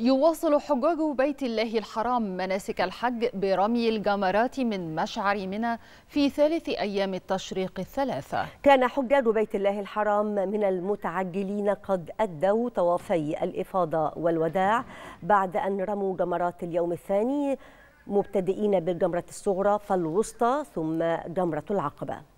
يواصل حجاج بيت الله الحرام مناسك الحج برمي الجمرات من مشعر منى في ثالث أيام التشريق الثلاثة. كان حجاج بيت الله الحرام من المتعجلين قد أدوا طوافي الإفاضة والوداع بعد أن رموا جمرات اليوم الثاني، مبتدئين بالجمرة الصغرى فالوسطى ثم جمرة العقبة.